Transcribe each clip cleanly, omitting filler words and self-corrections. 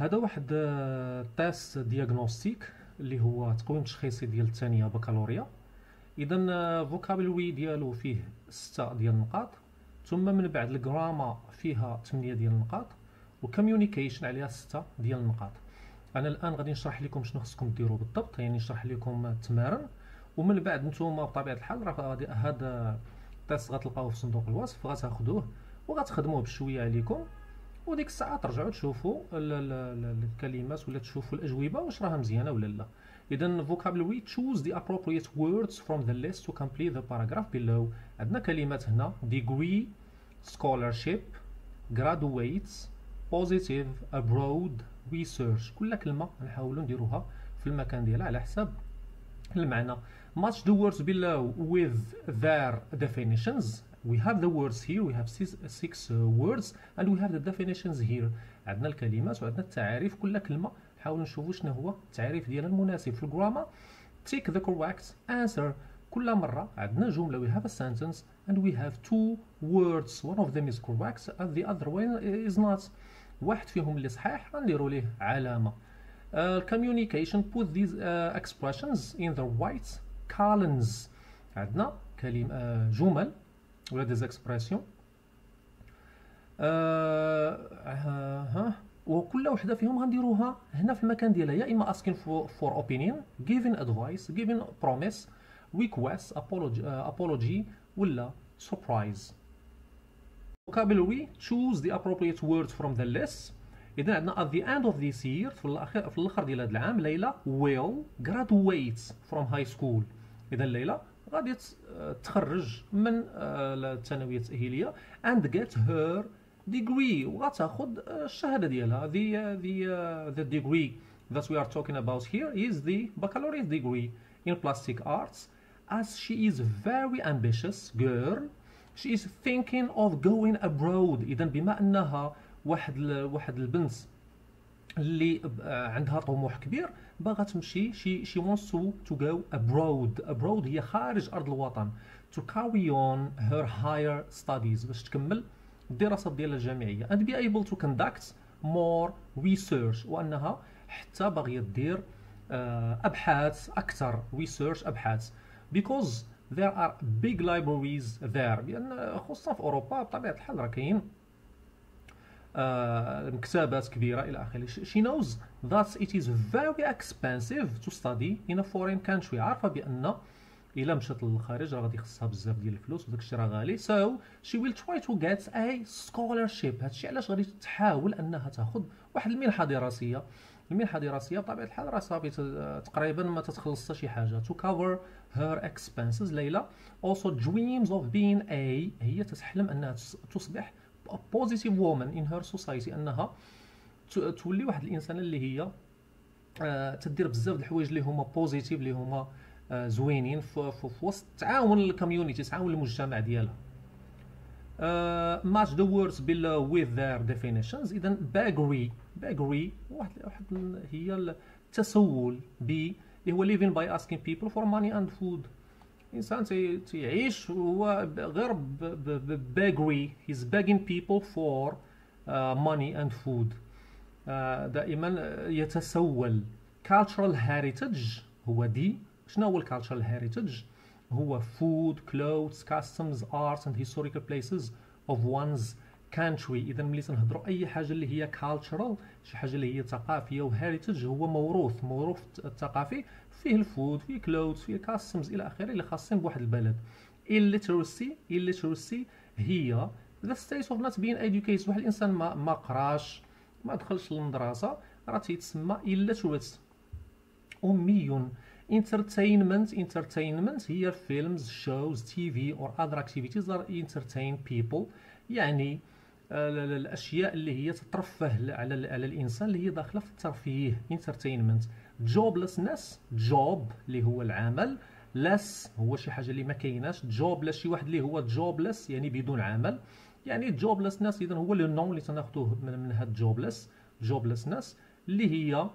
هذا واحد تاس دياغنوستيك اللي هو تقويم تشخيصي ديال الثانيه بكالوريا. اذا فوكابل وي ديالو فيه 6 ديال النقاط، ثم من بعد الجراما فيها 8 ديال النقاط، وكوميونيكيشن عليها 6 ديال النقاط. انا الان غادي نشرح لكم شنو خصكم ديروا بالضبط، يعني نشرح لكم التمارين، ومن بعد نتوما بطبيعه الحال راه غادي هذا التاس غتلقاوه في صندوق الوصف، غتاخذوه وغتخدموه بشويه عليكم، وديك الساعه ترجعوا تشوفوا الكلمات ولا تشوفوا الاجوبه واش راها مزيانه ولا لا. اذا vocabulary choose the appropriate words from the list to complete the paragraph below. عندنا كلمات هنا degree, scholarship, graduates, positive, abroad, research. كل كلمه نحاولوا نديروها في المكان ديالها على حساب المعنى. match the words below with their definitions. We have the words here, we have six words and we have the definitions here. عندنا الكلمات وعندنا التعاريف، كل كلمه نحاول نشوفوا شنو هو التعريف ديالها المناسب. في الجرامر tick the correct answer. كل مره عندنا جمله we have a sentence and we have two words, one of them is correct and the other one is not. واحد فيهم اللي صحيح غنديروا ليه علامه. communication put these expressions in the right columns. عندنا كلمه جمل ولا des expressions وكل وحده فيهم غنديروها هنا في المكان ديالها، يا اما asking for opinion, giving advice, giving promise, request, apology ولا surprise. vocabulary choose the appropriate words from the list. اذا عندنا at the end of this year في الاخر ديال هذا العام ليلى will graduate from high school. اذا ليلى غادي تخرج من الثانويه التاهيليه and get her degree وغتاخذ الشهاده ديالها. the degree that we are talking about here is the baccalaureate degree in plastic arts. as she is very ambitious girl, she is thinking of going abroad. اذا بما انها واحد البنت اللي عندها طموح كبير باغا تمشي she wants to go abroad هي خارج ارض الوطن to carry on her higher studies باش تكمل الدراسات ديالها الجامعيه and be able to conduct more research. وانها حتى باغيه دير ابحاث اكثر research ابحاث because there are big libraries there. لان خصوصا في اوروبا بطبيعه الحال راه كاين مكتبات كبيره الى اخره. she knows that it is very expensive to study in a foreign country. عارفه بان الى مشات للخارج راه غادي يخصها بزاف ديال الفلوس وداك الشيء راه غالي. so she will try to get a scholarship. هادشي علاش غادي تحاول انها تاخذ واحد المنحه دراسيه. المنحه الدراسيه بطبيعه الحال راه صافي تقريبا ما تتخلص شي حاجه. to cover her expenses. ليلى also dreams of being a هي تحلم انها تصبح a positive woman in her society. انها تولي واحد الانسانه اللي هي تدير بزاف د الحوايج اللي هما positive اللي هما زوينين في وسط تعاون الكوميونيتي، تعاون المجتمع ديالها. match the words below with their definitions. اذا bakery واحد هي التسول بي اللي هو living by asking people for money and food. انسان تيعيش هو غير بباغري he's begging people for money and food. دائما يتسول. cultural heritage هو دي. شنو هو cultural heritage؟ هو food, clothes, customs, arts and historical places of one's country. اذا ملي تنهضروا اي حاجه اللي هي cultural شي حاجه اللي هي ثقافيه، وheritage هو موروث الثقافي فيه الفود فيه كلوث فيه كاستمز الى اخره اللي خاصين بواحد البلد. illiteracy هي the state of not being educated. واحد الانسان ما قراش ما دخلش للمدرسه راه تيتسمى illiterate. امي. entertainment هي films, shows, TV or other activities that entertain people. يعني الاشياء اللي هي تترفه على الانسان اللي هي داخله في الترفيه entertainment. joblessness job اللي هو العمل, less هو شي حاجه اللي ما كايناش, jobless شي واحد اللي هو jobless يعني بدون عمل. يعني joblessness اذا هو النوع اللي تناخذوه من هاد joblessness اللي هي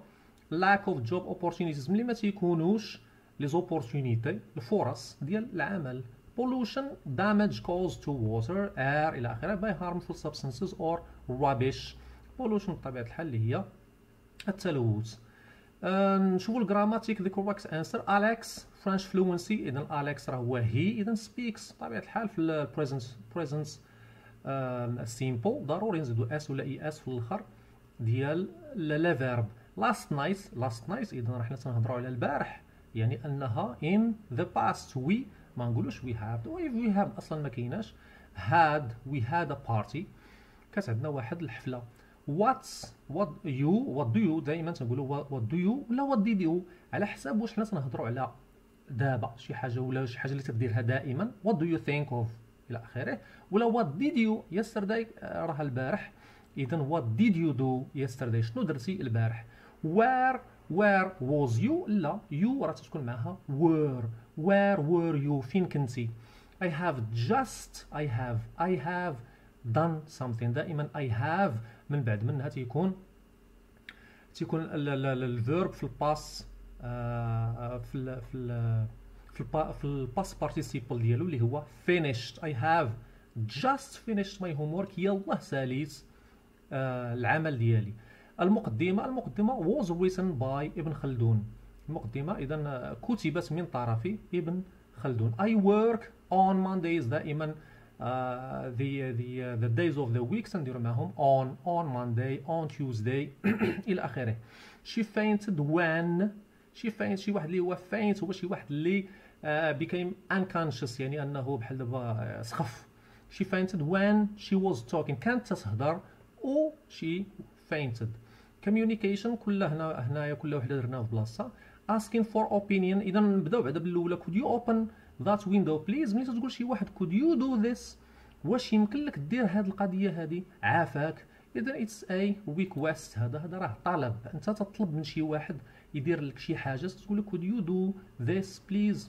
lack of job opportunities ملي ما تيكونوش لي زوبورتونيتي الفرص ديال العمل. pollution damage caused to water air الى اخره by harmful substances or rubbish. pollution بطبيعه الحال اللي هي التلوث. نشوفوا الجراماتيك ذيك واكس انسر اليكس فرنش فلوينسي، اذا اليكس راه هو هي، اذا سبيكس بطبيعه الحال في البريزنت سيمبل ضروري نزيدو اس ولا اي اس في الاخر ديال لا فيرب. لاست نايت، لاست نايت اذا راه حنا تنهضروا على البارح، يعني انها ان ذا باست وي، ما نقولوش وي هاد، وي هاد اصلا ما كايناش، هاد وي هاد ا بارتي، كانت عندنا واحد الحفله. واتس وات يو، وات دو يو دائما تنقولوا وات دو يو ولا وات ديد يو على حساب واش حنا تنهضروا على دابا شي حاجه ولا شي حاجه اللي تديرها دائما، وات دو يو ثينك اوف الى اخره، ولا وات ديد يو يسترداي راه البارح، اذا وات ديد يو دو يسترداي شنو درتي البارح. وير، وير واز يو، لا يو راه تكون معها وير، وير وير يو فين كنتي. I have just I have done something، دائما I have من بعد منها تيكون الفيرب في الباس في الباس بارتيسيبل ديالو اللي هو finished. I have just finished my homework، يلاه ساليت العمل ديالي. المقدمة was written by ابن خلدون، المقدمة إذا كتبت من طرف ابن خلدون. I work on Mondays، دائما the days of the week تنديرو معهم on Monday on Tuesday إلى آخره. She fainted when، she fainted شي واحد اللي هو faint هو شي واحد اللي became unconscious، يعني أنه بحال دابا سخف. She fainted when she was talking، كانت تهضر أو she fainted. Communication كلها هنايا كل وحده درناها في بلاصتها. Asking for opinion، إذا نبداو بعدا بالأولى. Could you open that window please؟ ملي تقول شي واحد could you do this، واش يمكن لك دير هاد القضية هادي، عافاك، إذا it's a request، هذا راه طلب، أنت تطلب من شي واحد يدير لك شي حاجة، تقول له could you do this please.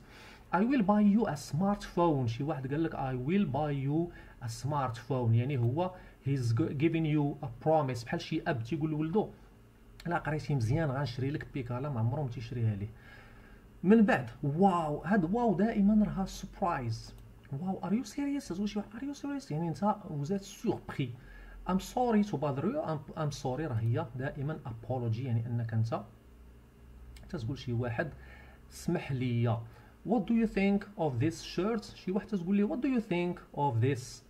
I will buy you a smartphone، شي واحد قال لك I will buy you a smartphone، يعني هو he's giving you a promise، بحال شي أب تيقول لولدو لا قريتي مزيان غنشري لك بيكالا، ما عمرو ما تيشريها ليه. من بعد واو، هاد واو دائما راها سربرايز، واو ار يو سيريس، تقول شي واحد ار يو سيريس يعني انت وزات سوربري. ام سوري تو باذر يو، ام سوري راه هي دائما ابولوجي، يعني انك انت تقول شي واحد اسمح لي. وات دو يو ثينك اوف ذيس شيرت، شي واحد تقول ليه وات دو يو ثينك اوف ذيس،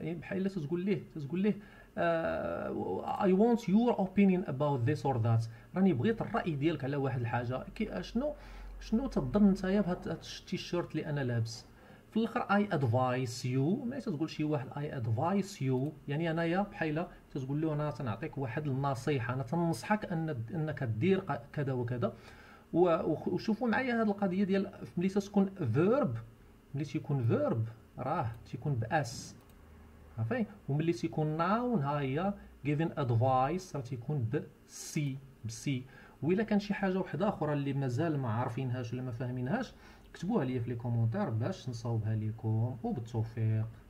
بحال الا تقول ليه I want your opinion about this or that، راني بغيت الراي ديالك على واحد الحاجه. شنو تظن نتايا بهاد التيشيرت اللي انا لابس؟ في الاخر I advise you، ملي تقول شي واحد I advise you يعني انايا بحال تقول له انا تنعطيك واحد النصيحه، انا تنصحك انك دير كذا وكذا. وشوفوا معايا هاد القضيه ديال ملي تكون فيرب، راه تيكون باس، صافي. وملي تيكون ناون ها هي given advice راه تيكون بسي. وإلا كان شي حاجه وحده اخرى اللي مازال ما عارفينهاش ولا ما فاهمينهاش، كتبوها ليا في لي كومونتير باش نصاوبها ليكم، وبالتوفيق.